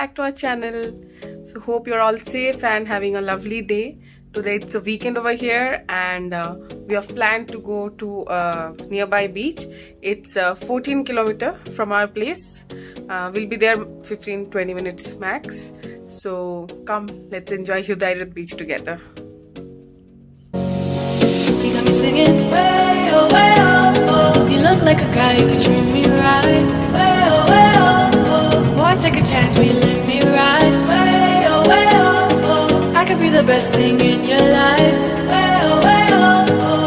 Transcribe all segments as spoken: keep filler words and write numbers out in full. back to our channel. So hope you're all safe and having a lovely day. Today it's a weekend over here, and uh, we have planned to go to a nearby beach. It's uh, fourteen kilometers from our place. Uh, we'll be there fifteen to twenty minutes max. So come, let's enjoy Hudayrat beach together. You got me singing, way, oh, way, oh, oh. You look like a guy, you could treat me right. Way, oh, way, oh, oh. Boy, take a chance, will you let me ride? Way, oh, way, oh, oh. I could be the best thing in your life. Way, oh, way, oh, oh.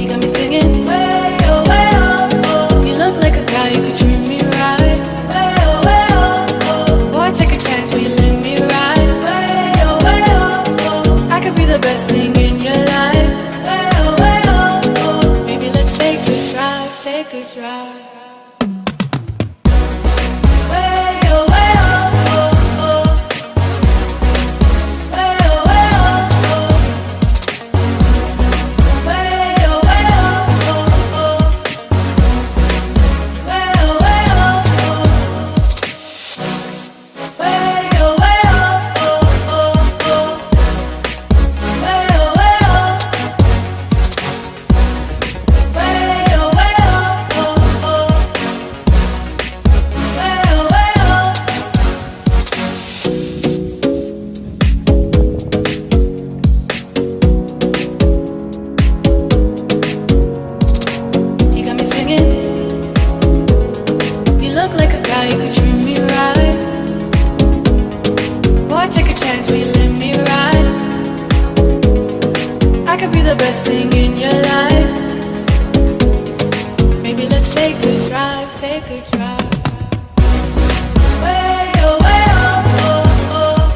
You got me singing, way, oh, way, oh, oh. You look like a guy, you could treat me right. Way, oh, way, oh, oh. Boy, take a chance, will you let me ride? Way, oh, way, oh, oh. I could be the best thing in your life. Take a drive.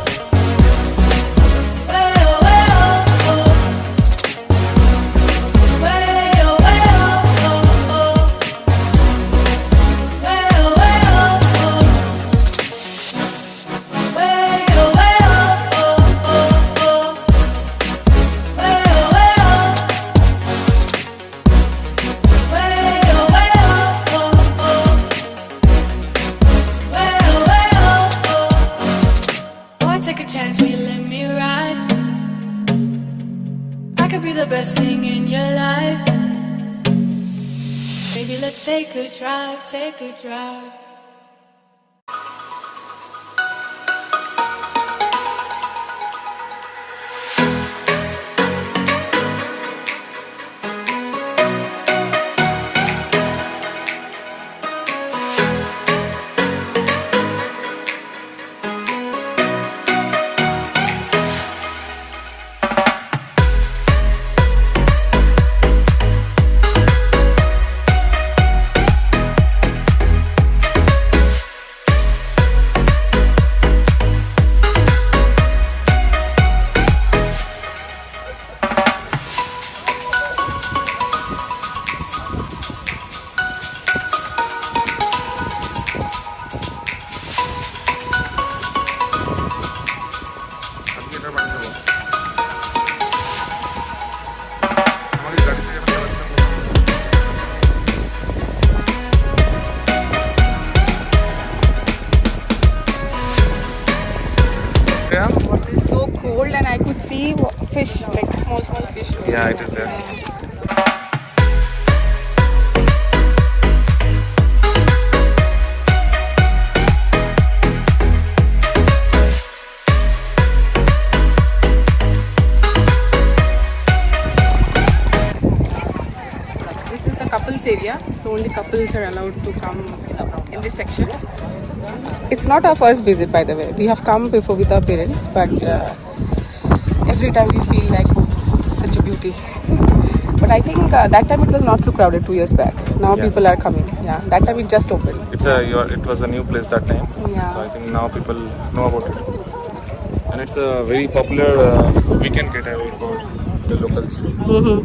Take a drive, take a drive. Fish, like small, small fish. Yeah, it is there. Yeah. This is the couples area, so only couples are allowed to come in this section. It's not our first visit, by the way. We have come before with our parents, but uh, every time we feel like, oh, such a beauty. But I think uh, that time it was not so crowded two years back. Now yeah. People are coming. Yeah, that time it just opened. It's a your, it was a new place that time. Yeah. So I think now people know about it, and it's a very popular uh, weekend getaway for the locals. Mm-hmm.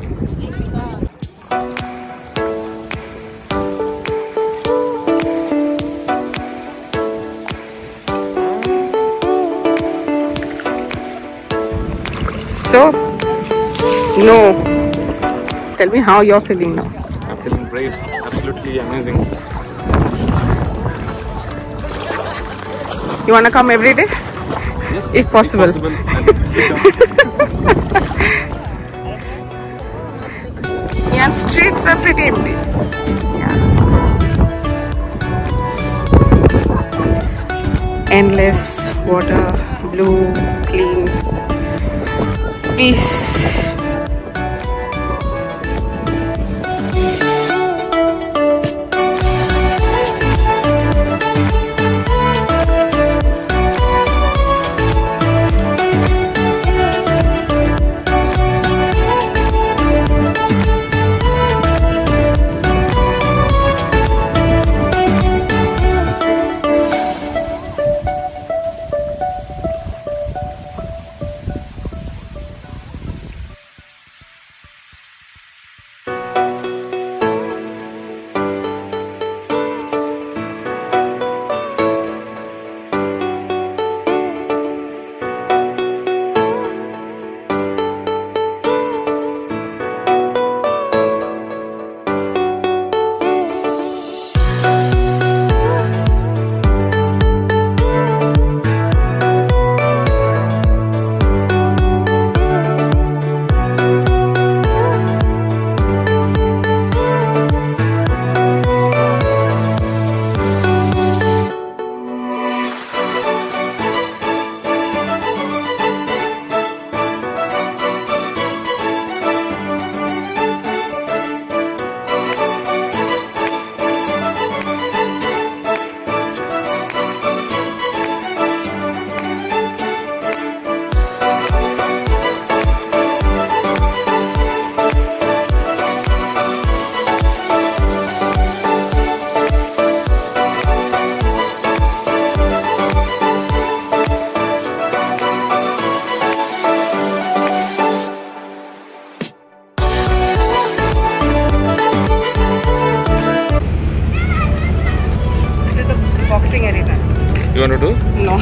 So, no, tell me how you're feeling now. I'm feeling great, absolutely amazing. You want to come every day? Yes, if possible. If possible. Yeah, streets were pretty empty. Yeah. Endless water, blue, clean, peace. You want to do? No.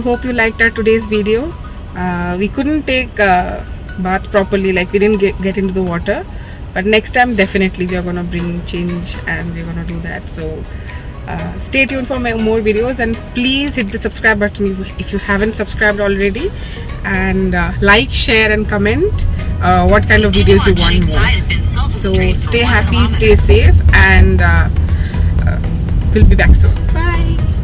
So hope you liked our today's video. Uh, we couldn't take uh, bath properly, like we didn't get, get into the water, but next time definitely we are gonna bring change and we're gonna do that. So uh, stay tuned for my more videos, and please hit the subscribe button if you haven't subscribed already, and uh, like, share and comment uh, what kind of videos you want more. So stay happy, stay safe, and uh, uh, we'll be back soon. Bye.